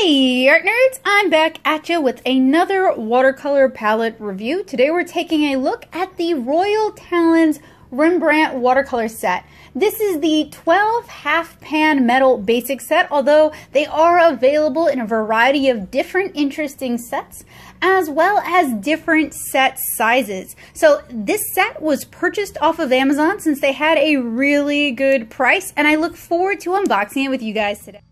Hey art nerds, I'm back at you with another watercolor palette review. Today we're taking a look at the Royal Talens Rembrandt watercolor set. This is the 12 half pan metal basic set, although they are available in a variety of different interesting sets, as well as different set sizes. So this set was purchased off of Amazon since they had a really good price, and I look forward to unboxing it with you guys today.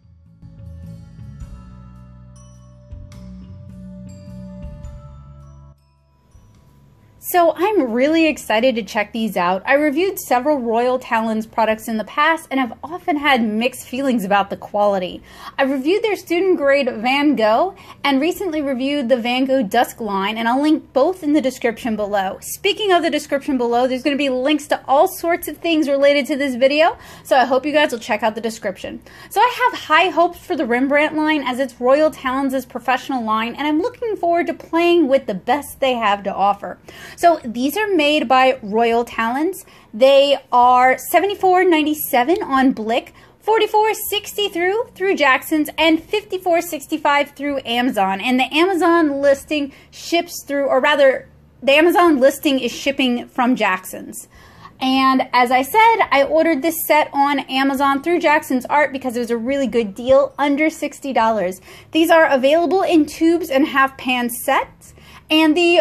So I'm really excited to check these out. I reviewed several Royal Talens products in the past and have often had mixed feelings about the quality. I've reviewed their student grade Van Gogh and recently reviewed the Van Gogh Dusk line, and I'll link both in the description below. Speaking of the description below, there's going to be links to all sorts of things related to this video, so I hope you guys will check out the description. So I have high hopes for the Rembrandt line as it's Royal Talens' professional line, and I'm looking forward to playing with the best they have to offer. So these are made by Royal Talens. They are $74.97 on Blick, $44.60 through Jackson's, and $54.65 through Amazon. And the Amazon listing ships through, or rather, the Amazon listing is shipping from Jackson's. And as I said, I ordered this set on Amazon through Jackson's Art because it was a really good deal, under $60. These are available in tubes and half pan sets. And the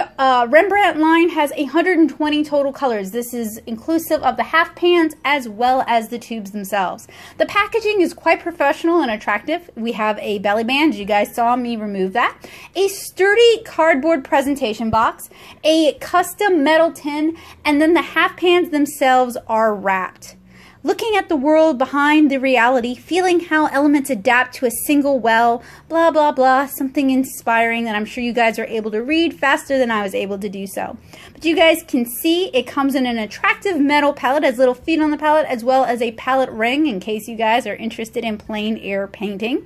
Rembrandt line has 120 total colors. This is inclusive of the half pans as well as the tubes themselves. The packaging is quite professional and attractive. We have a belly band, you guys saw me remove that, a sturdy cardboard presentation box, a custom metal tin, and then the half pans themselves are wrapped. Looking at the world behind the reality, feeling how elements adapt to a single well, blah, blah, blah, something inspiring that I'm sure you guys are able to read faster than I was able to do so. But you guys can see it comes in an attractive metal palette, has little feet on the palette, as well as a palette ring in case you guys are interested in plein air painting.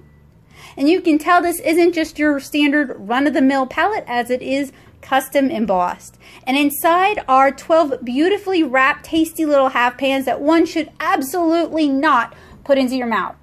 And you can tell this isn't just your standard run-of-the-mill palette as it is custom embossed. And inside are 12 beautifully wrapped, tasty little half pans that one should absolutely not put into your mouth.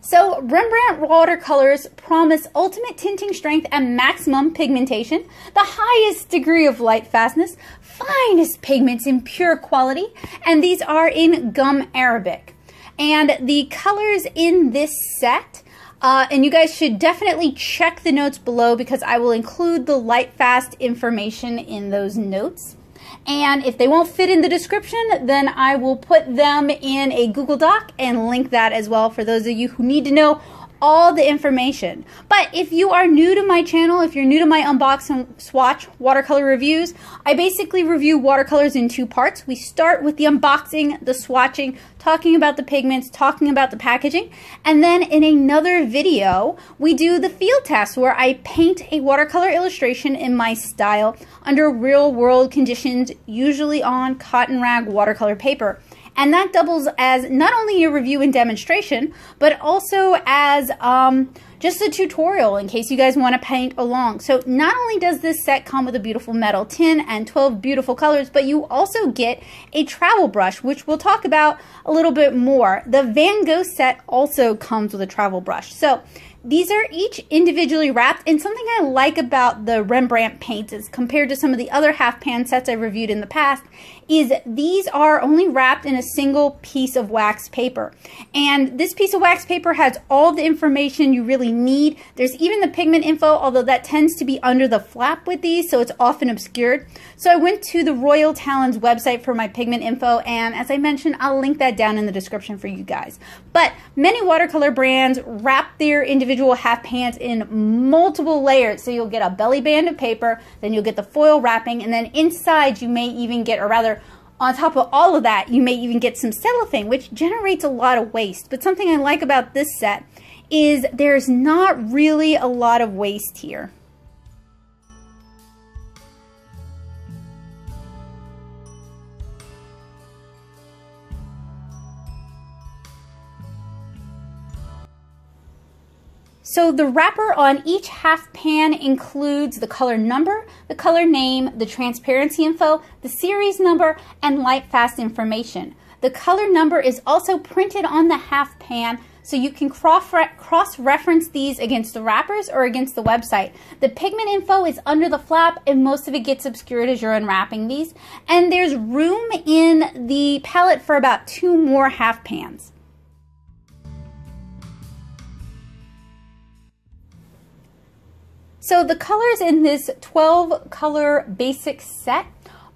So Rembrandt watercolors promise ultimate tinting strength and maximum pigmentation, the highest degree of light fastness, finest pigments in pure quality, and these are in gum arabic. And the colors in this set, and you guys should definitely check the notes below because I will include the light fast information in those notes. And if they won't fit in the description, then I will put them in a Google Doc and link that as well for those of you who need to know all the information. But if you are new to my channel, if you're new to my unbox and swatch watercolor reviews, I basically review watercolors in two parts. We start with the unboxing, the swatching, talking about the pigments, talking about the packaging, and then in another video, we do the field test where I paint a watercolor illustration in my style under real world conditions, usually on cotton rag watercolor paper. And that doubles as not only a review and demonstration, but also as just a tutorial in case you guys want to paint along. So not only does this set come with a beautiful metal tin and 12 beautiful colors, but you also get a travel brush, which we'll talk about a little bit more. The Van Gogh set also comes with a travel brush. So these are each individually wrapped, and something I like about the Rembrandt paints as compared to some of the other half pan sets I've reviewed in the past is these are only wrapped in a single piece of wax paper. And this piece of wax paper has all the information you really need. There's even the pigment info, although that tends to be under the flap with these, so it's often obscured. So I went to the Royal Talens website for my pigment info, and as I mentioned, I'll link that down in the description for you guys. But many watercolor brands wrap their individual half pans in multiple layers, so you'll get a belly band of paper, then you'll get the foil wrapping, and then inside you may even get, or rather on top of all of that, you may even get some cellophane, which generates a lot of waste. But something I like about this set is there's not really a lot of waste here. So the wrapper on each half pan includes the color number, the color name, the transparency info, the series number, and light fast information. The color number is also printed on the half pan, so you can cross-reference these against the wrappers or against the website. The pigment info is under the flap, and most of it gets obscured as you're unwrapping these. And there's room in the palette for about 2 more half pans. So the colors in this 12-color basic set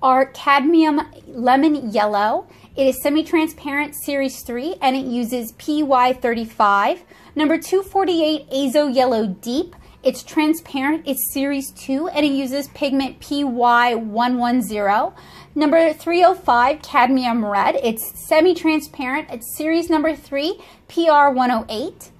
are Cadmium Lemon Yellow. It is semi-transparent series 3, and it uses PY35. Number 248, Azo Yellow Deep. It's transparent, it's series 2, and it uses pigment PY110. Number 305, Cadmium Red. It's semi-transparent, it's series number 3, PR108.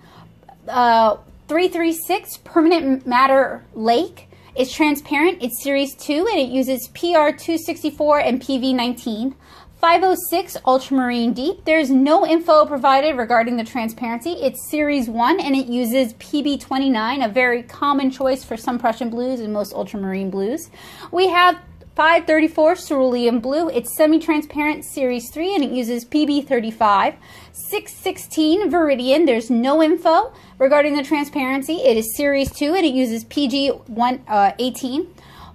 336, Permanent Matter Lake. It's transparent, it's series 2, and it uses PR264 and PV19. 506, Ultramarine Deep. There's no info provided regarding the transparency. It's series 1, and it uses PB29, a very common choice for some Prussian blues and most ultramarine blues. We have 534, Cerulean Blue. It's semi-transparent, series 3, and it uses PB35. 616, Viridian. There's no info regarding the transparency. It is series 2, and it uses PG18.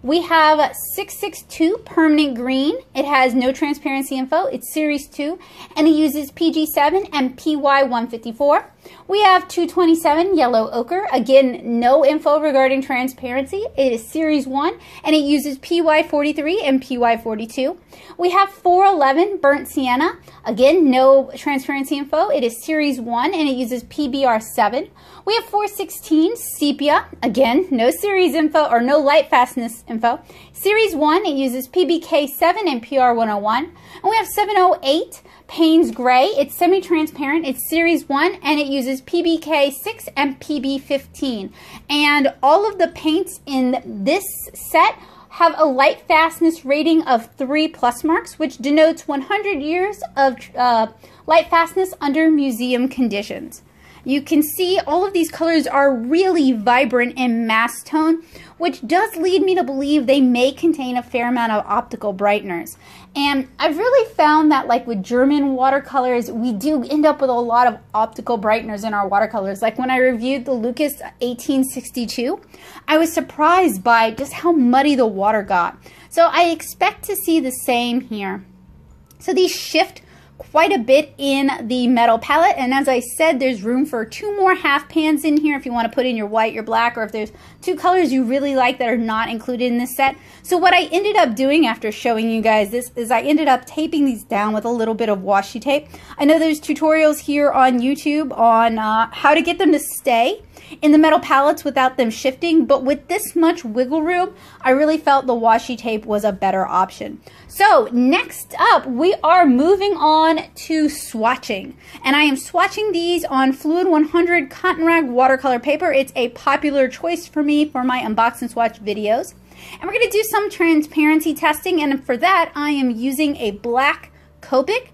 We have 662, Permanent Green. It has no transparency info. It's series 2, and it uses PG7 and PY154. We have 227, Yellow Ochre. Again, no info regarding transparency. It is series 1, and it uses PY43 and PY42. We have 411, Burnt Sienna. Again, no transparency info. It is series 1, and it uses PBR7. We have 416, Sepia. Again, no series info or no light fastness info. Series 1, it uses PBK7 and PR101. And we have 708, Payne's Gray. It's semi-transparent. It's series 1, and it uses PBK6 and PB15. And all of the paints in this set have a light fastness rating of 3+ marks, which denotes 100 years of light fastness under museum conditions. You can see all of these colors are really vibrant in mass tone, which does lead me to believe they may contain a fair amount of optical brighteners. And I've really found that, like with German watercolors, we do end up with a lot of optical brighteners in our watercolors. Like when I reviewed the Lukas 1862, I was surprised by just how muddy the water got. So I expect to see the same here. So these shift quite a bit in the metal palette, and as I said, there's room for 2 more half pans in here if you want to put in your white, your black, or if there's 2 colors you really like that are not included in this set. So what I ended up doing after showing you guys this is I ended up taping these down with a little bit of washi tape. I know there's tutorials here on YouTube on how to get them to stay in the metal palettes without them shifting, but with this much wiggle room, I really felt the washi tape was a better option. So next up, we are moving on to swatching, and I am swatching these on Fluid 100 Cotton Rag watercolor paper. It's a popular choice for me for my unbox and swatch videos, and we're going to do some transparency testing, and for that I am using a black Copic.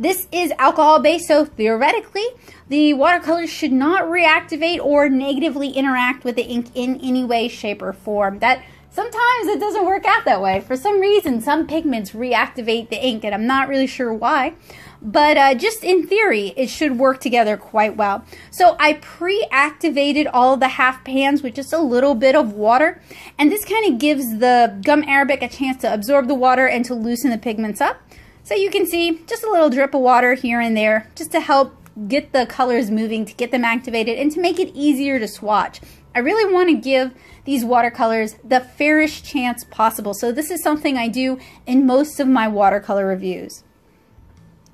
This is alcohol-based, so theoretically, the watercolors should not reactivate or negatively interact with the ink in any way, shape, or form. That sometimes it doesn't work out that way. For some reason, some pigments reactivate the ink, and I'm not really sure why. But just in theory, it should work together quite well. So I pre-activated all the half pans with just a little bit of water. And this kind of gives the gum arabic a chance to absorb the water and to loosen the pigments up. So you can see just a little drip of water here and there just to help get the colors moving, to get them activated, and to make it easier to swatch. I really want to give these watercolors the fairest chance possible. So this is something I do in most of my watercolor reviews.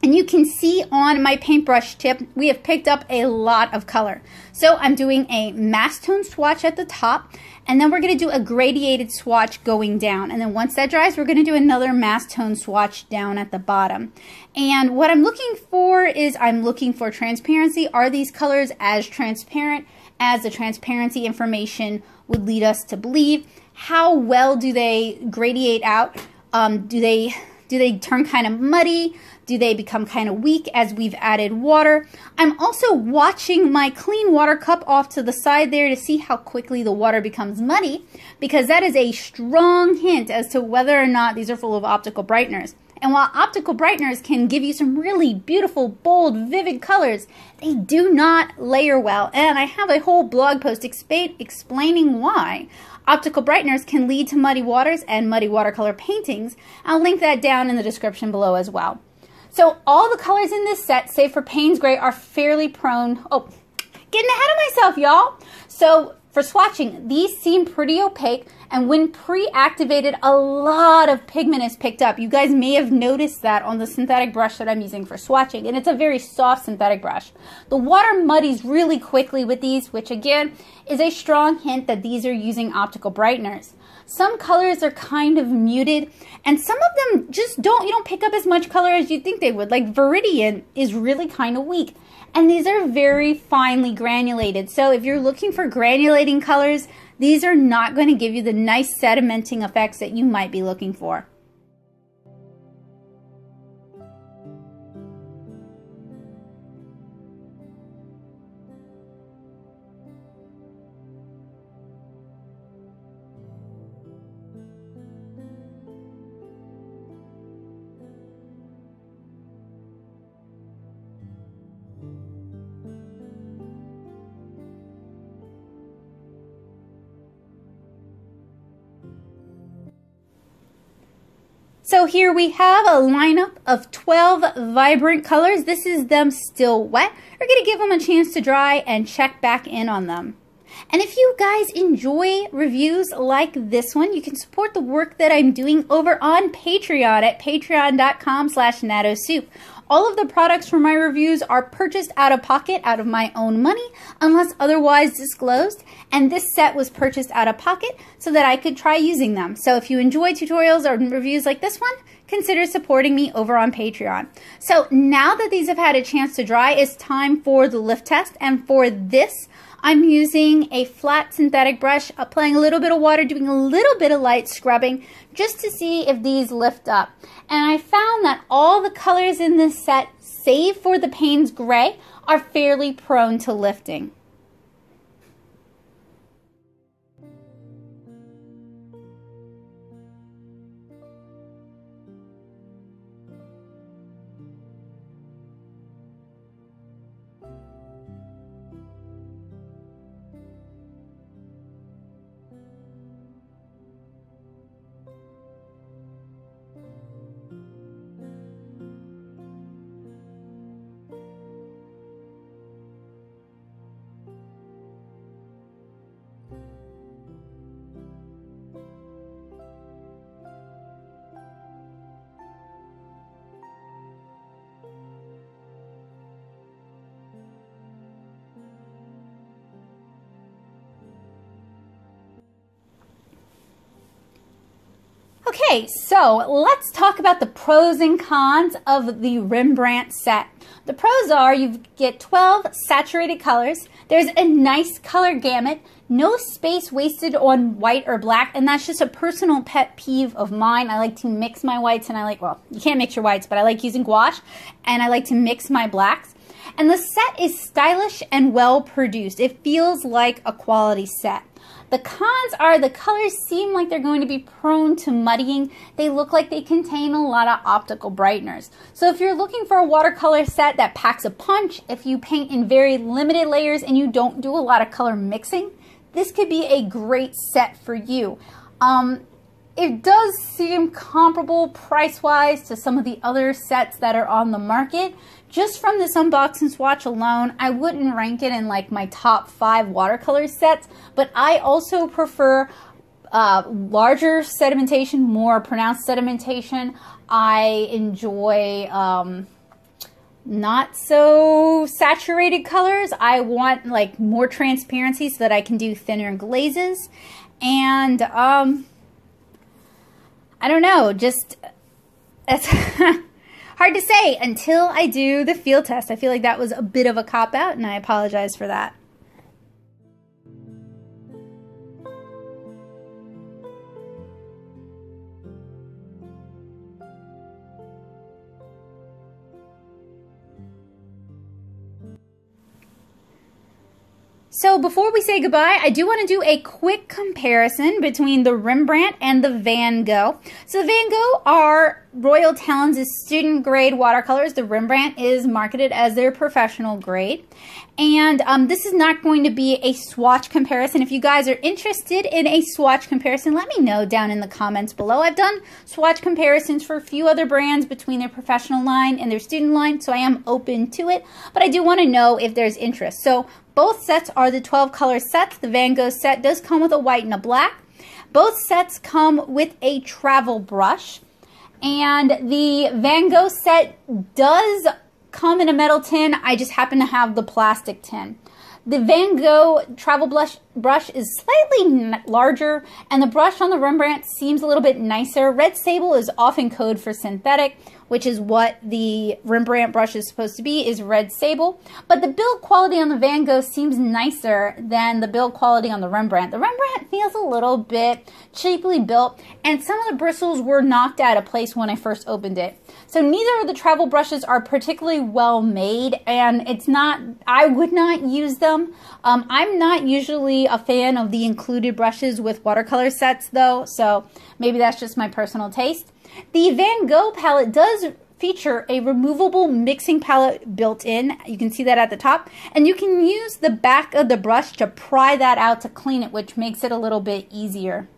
And you can see on my paintbrush tip, we have picked up a lot of color. So I'm doing a mass tone swatch at the top, and then we're going to do a gradiated swatch going down. And then once that dries, we're going to do another mass tone swatch down at the bottom. And what I'm looking for is I'm looking for transparency. Are these colors as transparent as the transparency information would lead us to believe? How well do they gradiate out? Do they turn kind of muddy? Do they become kind of weak as we've added water? I'm also watching my clean water cup off to the side there to see how quickly the water becomes muddy, because that is a strong hint as to whether or not these are full of optical brighteners. And while optical brighteners can give you some really beautiful, bold, vivid colors, they do not layer well. And I have a whole blog post explaining why. Optical brighteners can lead to muddy waters and muddy watercolor paintings. I'll link that down in the description below as well. So all the colors in this set, save for Payne's Gray, are fairly prone... Oh, getting ahead of myself, y'all! So for swatching, these seem pretty opaque, and when pre-activated, a lot of pigment is picked up. You guys may have noticed that on the synthetic brush that I'm using for swatching, and it's a very soft synthetic brush. The water muddies really quickly with these, which again is a strong hint that these are using optical brighteners. Some colors are kind of muted, and some of them just you don't pick up as much color as you think they would. Like Viridian is really kind of weak. And these are very finely granulated. So if you're looking for granulating colors, these are not going to give you the nice sedimenting effects that you might be looking for. So here we have a lineup of 12 vibrant colors. This is them still wet. We're going to give them a chance to dry and check back in on them. And if you guys enjoy reviews like this one, you can support the work that I'm doing over on Patreon at patreon.com/natosoup. All of the products from my reviews are purchased out of pocket, out of my own money, unless otherwise disclosed, and this set was purchased out of pocket so that I could try using them. So if you enjoy tutorials or reviews like this one, consider supporting me over on Patreon. So now that these have had a chance to dry, it's time for the lift test, and for this, I'm using a flat synthetic brush, applying a little bit of water, doing a little bit of light scrubbing just to see if these lift up. And I found that all the colors in this set, save for the Payne's Gray, are fairly prone to lifting. Okay, so let's talk about the pros and cons of the Rembrandt set. The pros are you get 12 saturated colors, there's a nice color gamut, no space wasted on white or black, and that's just a personal pet peeve of mine. I like to mix my whites and I like, well, you can't mix your whites, but I like using gouache, and I like to mix my blacks. And the set is stylish and well produced. It feels like a quality set. The cons are the colors seem like they're going to be prone to muddying. They look like they contain a lot of optical brighteners. So if you're looking for a watercolor set that packs a punch, if you paint in very limited layers and you don't do a lot of color mixing, this could be a great set for you. It does seem comparable price-wise to some of the other sets that are on the market. Just from this unbox and swatch alone, I wouldn't rank it in like my top 5 watercolor sets, but I also prefer larger sedimentation, more pronounced sedimentation. I enjoy not so saturated colors. I want like more transparency so that I can do thinner glazes, and I don't know, just it's hard to say until I do the field test. I feel like that was a bit of a cop-out, and I apologize for that. So before we say goodbye, I do want to do a quick comparison between the Rembrandt and the Van Gogh. So the Van Gogh are Royal Talens is student grade watercolors. The Rembrandt is marketed as their professional grade. And this is not going to be a swatch comparison. If you guys are interested in a swatch comparison, let me know down in the comments below. I've done swatch comparisons for a few other brands between their professional line and their student line, so I am open to it. But I do want to know if there's interest. So both sets are the 12-color sets. The Van Gogh set does come with a white and a black. Both sets come with a travel brush. And the Van Gogh set does come in a metal tin. I just happen to have the plastic tin. The Van Gogh travel brush is slightly larger, and the brush on the Rembrandt seems a little bit nicer. Red Sable is often code for synthetic, which is what the Rembrandt brush is supposed to be, is Red Sable. But the build quality on the Van Gogh seems nicer than the build quality on the Rembrandt. The Rembrandt feels a little bit cheaply built, and some of the bristles were knocked out of place when I first opened it. So neither of the travel brushes are particularly well made, and it's not, I would not use them. I'm not usually a fan of the included brushes with watercolor sets though, so maybe that's just my personal taste. The Van Gogh palette does feature a removable mixing palette built in. You can see that at the top. And you can use the back of the brush to pry that out to clean it, which makes it a little bit easier.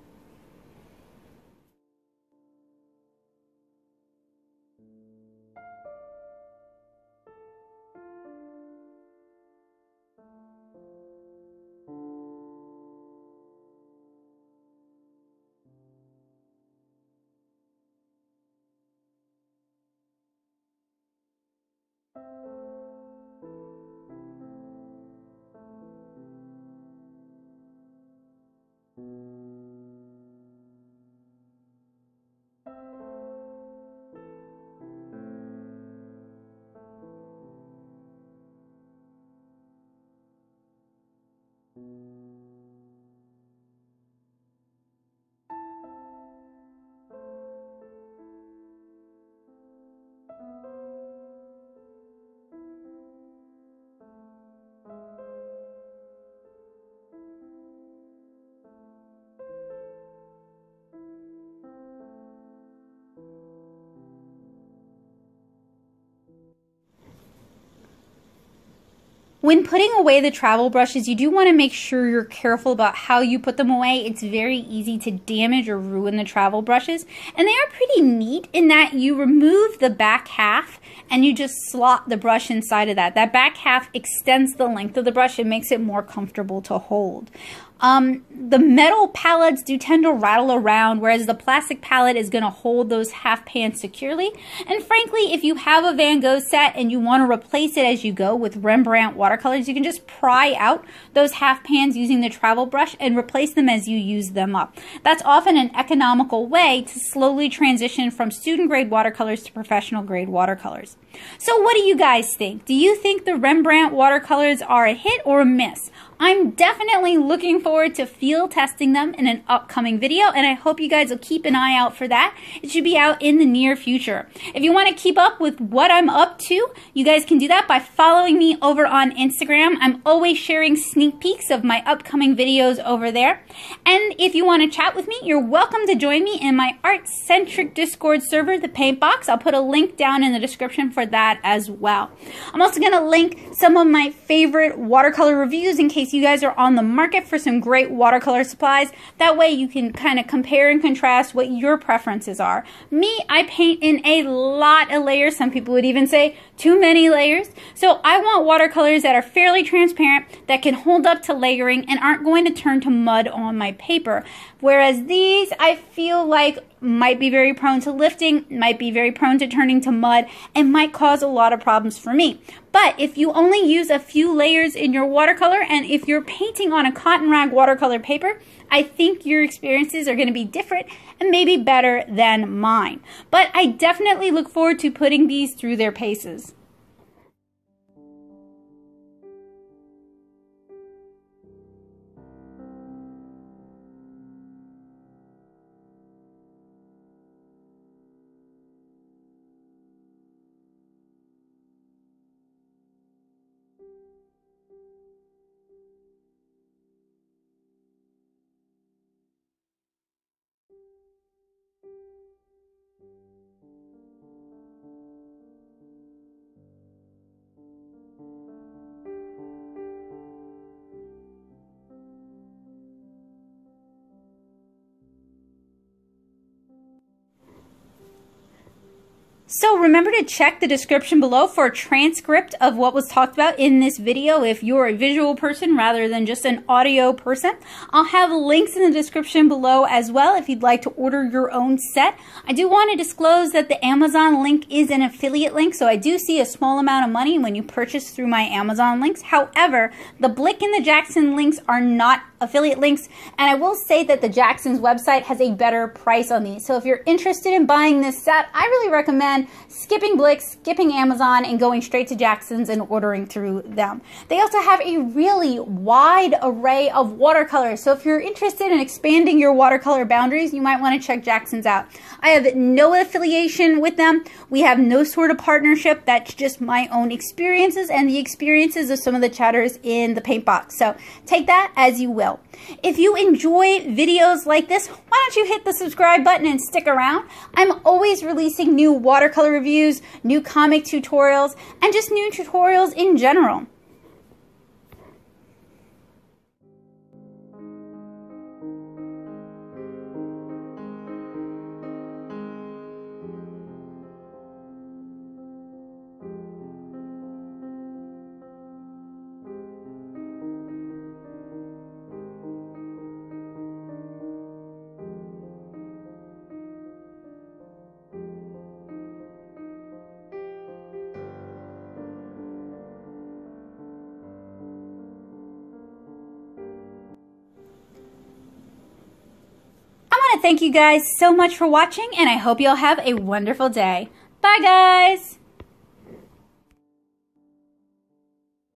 When putting away the travel brushes, you do want to make sure you're careful about how you put them away. It's very easy to damage or ruin the travel brushes. And they are pretty neat in that you remove the back half and you just slot the brush inside of that. That back half extends the length of the brush and makes it more comfortable to hold. The metal palettes do tend to rattle around, whereas the plastic palette is going to hold those half pans securely. And frankly, if you have a Van Gogh set and you want to replace it as you go with Rembrandt watercolors, you can just pry out those half pans using the travel brush and replace them as you use them up. That's often an economical way to slowly transition from student grade watercolors to professional grade watercolors. So what do you guys think? Do you think the Rembrandt watercolors are a hit or a miss? I'm definitely looking forward to field testing them in an upcoming video, and I hope you guys will keep an eye out for that. It should be out in the near future. If you want to keep up with what I'm up to, you guys can do that by following me over on Instagram. I'm always sharing sneak peeks of my upcoming videos over there. And if you want to chat with me, you're welcome to join me in my art-centric Discord server, The Paintbox. I'll put a link down in the description for that as well. I'm also going to link some of my favorite watercolor reviews in case you guys are on the market for some great watercolor supplies. That way you can kind of compare and contrast what your preferences are. Me, I paint in a lot of layers. Some people would even say too many layers. So I want watercolors that are fairly transparent, that can hold up to layering and aren't going to turn to mud on my paper. Whereas these, I feel like might be very prone to lifting, might be very prone to turning to mud, and might cause a lot of problems for me. But if you only use a few layers in your watercolor, and if you're painting on a cotton rag watercolor paper, I think your experiences are going to be different and maybe better than mine. But I definitely look forward to putting these through their paces. So remember to check the description below for a transcript of what was talked about in this video if you're a visual person rather than just an audio person. I'll have links in the description below as well if you'd like to order your own set. I do want to disclose that the Amazon link is an affiliate link, so I do see a small amount of money when you purchase through my Amazon links. However, the Blick and the Jackson links are not affiliate links, and I will say that the Jackson's website has a better price on these. So if you're interested in buying this set, I really recommend skipping Blick, skipping Amazon, and going straight to Jackson's and ordering through them. They also have a really wide array of watercolors, so if you're interested in expanding your watercolor boundaries, you might want to check Jackson's out. I have no affiliation with them. We have no sort of partnership. That's just my own experiences and the experiences of some of the chatters in the Paintbox. So take that as you will. If you enjoy videos like this, why don't you hit the subscribe button and stick around? I'm always releasing new watercolor reviews, new comic tutorials, and just new tutorials in general. Thank you guys so much for watching, and I hope you all have a wonderful day. Bye guys!